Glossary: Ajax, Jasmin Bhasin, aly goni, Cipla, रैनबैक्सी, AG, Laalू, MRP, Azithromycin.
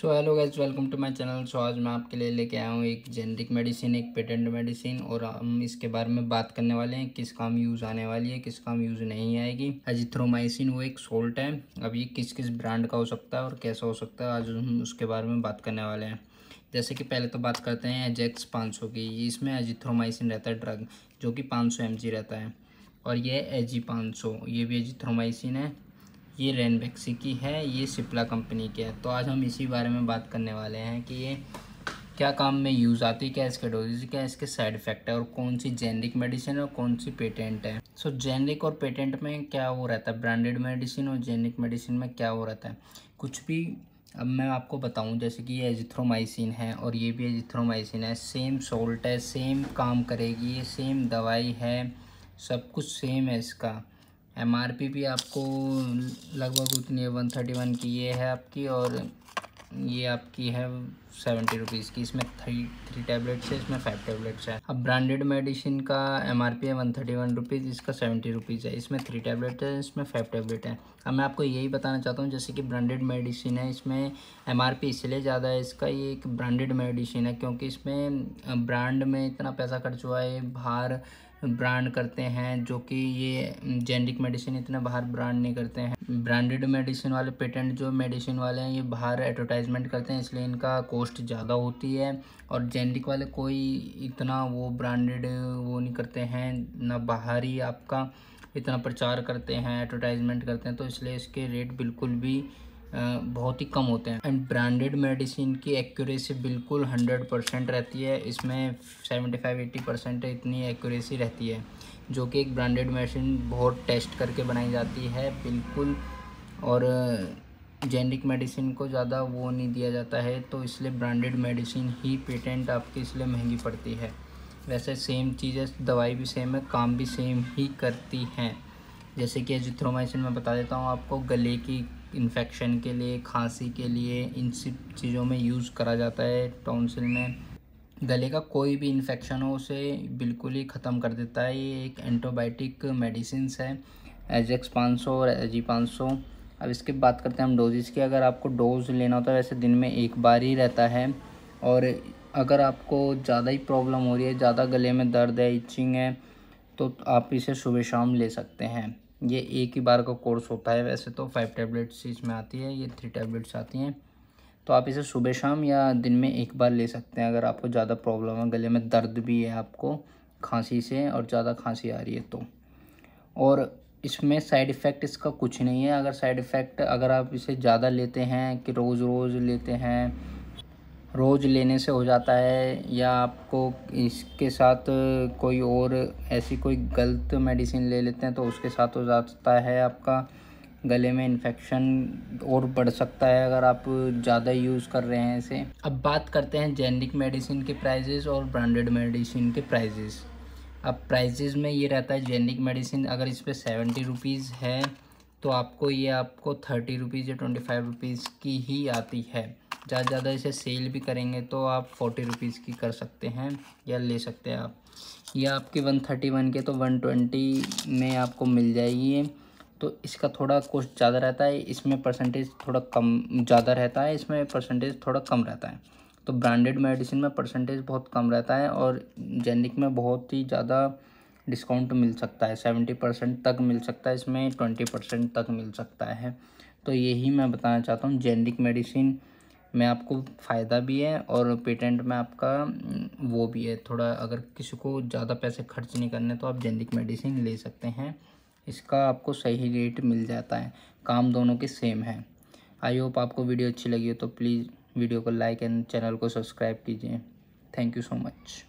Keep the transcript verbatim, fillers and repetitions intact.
So hello guys, welcome to my channel. So आज मैं आपके लिए लेके आया हूँ एक जेनरिक मेडिसिन, एक पेटेंट मेडिसिन, और हम इसके बारे में बात करने वाले हैं किस काम यूज़ आने वाली है, किस काम यूज़ नहीं आएगी। एजिथ्रोमाइसिन वो एक सोल्ट है। अब ये किस किस ब्रांड का हो सकता है और कैसा हो सकता है, आज हम उसके बारे में बात करने वाले हैं। जैसे कि पहले तो बात करते हैं एजैक्स पाँच सौ की। इसमें एजिथ्रोमाइसिन रहता है ड्रग, जो कि पाँच सौ एम जी रहता है, और ये ए जी पाँच सौ, ये भी एजिथ्रोमाइसिन है। ये रैनबैक्सी की है, ये सिप्ला कंपनी की है। तो आज हम इसी बारे में बात करने वाले हैं कि ये क्या काम में यूज़ आती है, क्या इसके डोजेज, क्या इसके साइड इफ़ेक्ट है, और कौन सी जेनरिक मेडिसिन है और कौन सी पेटेंट है। सो जेनरिक और पेटेंट में क्या हो रहता है, ब्रांडेड मेडिसिन और जेनरिक मेडिसिन में क्या हो रहता है, कुछ भी अब मैं आपको बताऊं। जैसे कि ये एजिथ्रोमाइसिन है और ये भी एजिथ्रोमाइसिन है, सेम सोल्ट है, सेम काम करेगी, ये सेम दवाई है, सब कुछ सेम है। इसका एम आर पी भी आपको लगभग उतनी है, वन थर्टी वन की ये है आपकी, और ये आपकी है सेवेंटी रुपीज़ की। इसमें थ्री थ्री टैबलेट्स है, इसमें फाइव टैबलेट्स है। अब ब्रांडेड मेडिसिन का एम आर पी है वन थर्टी वन रुपीज़, इसका सेवेंटी रुपीज़ है। इसमें थ्री टैबलेट है, इसमें फाइव टैबलेट है। अब मैं आपको यही बताना चाहता हूँ, जैसे कि ब्रांडेड मेडिसिन है, इसमें एम आर पी इसलिए ज़्यादा है इसका, ये एक ब्रांडेड मेडिसिन है, क्योंकि इसमें ब्रांड में इतना पैसा खर्च हुआ है, बाहर ब्रांड करते हैं, जो कि ये जेनरिक मेडिसिन इतने बाहर ब्रांड नहीं करते हैं। ब्रांडेड मेडिसिन वाले, पेटेंट जो मेडिसिन वाले हैं, ये बाहर एडवर्टाइजमेंट करते हैं, इसलिए इनका कॉस्ट ज़्यादा होती है। और जेनरिक वाले कोई इतना वो ब्रांडेड वो नहीं करते हैं, ना बाहर ही आपका इतना प्रचार करते हैं, एडवर्टाइजमेंट करते हैं, तो इसलिए इसके रेट बिल्कुल भी बहुत ही कम होते हैं। एंड ब्रांडेड मेडिसिन की एक्यूरेसी बिल्कुल हंड्रेड परसेंट रहती है, इसमें सेवेंटी फाइव एट्टी परसेंट इतनी एक्यूरेसी रहती है, जो कि एक ब्रांडेड मेडिसिन बहुत टेस्ट करके बनाई जाती है बिल्कुल। और जेनरिक मेडिसिन को ज़्यादा वो नहीं दिया जाता है, तो इसलिए ब्रांडेड मेडिसिन ही पेटेंट आपकी इसलिए महंगी पड़ती है। वैसे सेम चीज़ें, दवाई भी सेम है, काम भी सेम ही करती हैं। जैसे कि एजिथ्रोमाइसिन में बता देता हूँ आपको, गले की इन्फेक्शन के लिए, खांसी के लिए, इन सब चीज़ों में यूज़ करा जाता है। टॉन्सिल में गले का कोई भी इन्फेक्शन हो, उसे बिल्कुल ही ख़त्म कर देता है। ये एक एंटीबायोटिक मेडिसिन है, एजैक्स पाँच सौ और एजी पाँच सौ। अब इसके बात करते हैं हम डोजेज़ की। अगर आपको डोज लेना होता है, वैसे दिन में एक बार ही रहता है, और अगर आपको ज़्यादा ही प्रॉब्लम हो रही है, ज़्यादा गले में दर्द है, इचिंग है, तो आप इसे सुबह शाम ले सकते हैं। ये एक ही बार का कोर्स होता है। वैसे तो फाइव टैबलेट्स इसमें आती है, ये थ्री टैबलेट्स आती हैं, तो आप इसे सुबह शाम या दिन में एक बार ले सकते हैं। अगर आपको ज़्यादा प्रॉब्लम है, गले में दर्द भी है, आपको खांसी से और ज़्यादा खांसी आ रही है तो। और इसमें साइड इफ़ेक्ट इसका कुछ नहीं है। अगर साइड इफ़ेक्ट, अगर आप इसे ज़्यादा लेते हैं कि रोज़ रोज़ लेते हैं, रोज़ लेने से हो जाता है, या आपको इसके साथ कोई और ऐसी कोई गलत मेडिसिन ले लेते हैं, तो उसके साथ हो जाता है आपका गले में इन्फेक्शन और बढ़ सकता है, अगर आप ज़्यादा यूज़ कर रहे हैं इसे। अब बात करते हैं जेनरिक मेडिसिन के प्राइजेज़ और ब्रांडेड मेडिसिन के प्राइजेज़। अब प्राइजेज़ में ये रहता है, जेनरिक मेडिसिन अगर इस पर सेवेंटी रुपीज़ है, तो आपको ये आपको थर्टी रुपीज़ या ट्वेंटी फाइव रुपीज़ की ही आती है। ज़्यादा ज़्यादा इसे सेल भी करेंगे तो आप फोर्टी रुपीज़ की कर सकते हैं या ले सकते हैं आप। या आपकी वन थर्टी वन के, तो वन ट्वेंटी में आपको मिल जाएगी, तो इसका थोड़ा कॉस्ट ज़्यादा रहता है। इसमें परसेंटेज थोड़ा कम ज़्यादा रहता है, इसमें परसेंटेज थोड़ा कम रहता है। तो ब्रांडेड मेडिसिन में परसेंटेज बहुत कम रहता है, और जेनरिक में बहुत ही ज़्यादा डिस्काउंट मिल सकता है, सेवेंटी परसेंट तक मिल सकता है, इसमें ट्वेंटी परसेंट तक मिल सकता है। तो यही मैं बताना चाहता हूँ, जेनरिक मेडिसिन में आपको फ़ायदा भी है और पेटेंट में आपका वो भी है थोड़ा। अगर किसी को ज़्यादा पैसे खर्च नहीं करने, तो आप जेनरिक मेडिसिन ले सकते हैं, इसका आपको सही रेट मिल जाता है, काम दोनों के सेम है। आई होप आपको वीडियो अच्छी लगी हो, तो प्लीज़ वीडियो को लाइक एंड चैनल को सब्सक्राइब कीजिए। Thank you so much.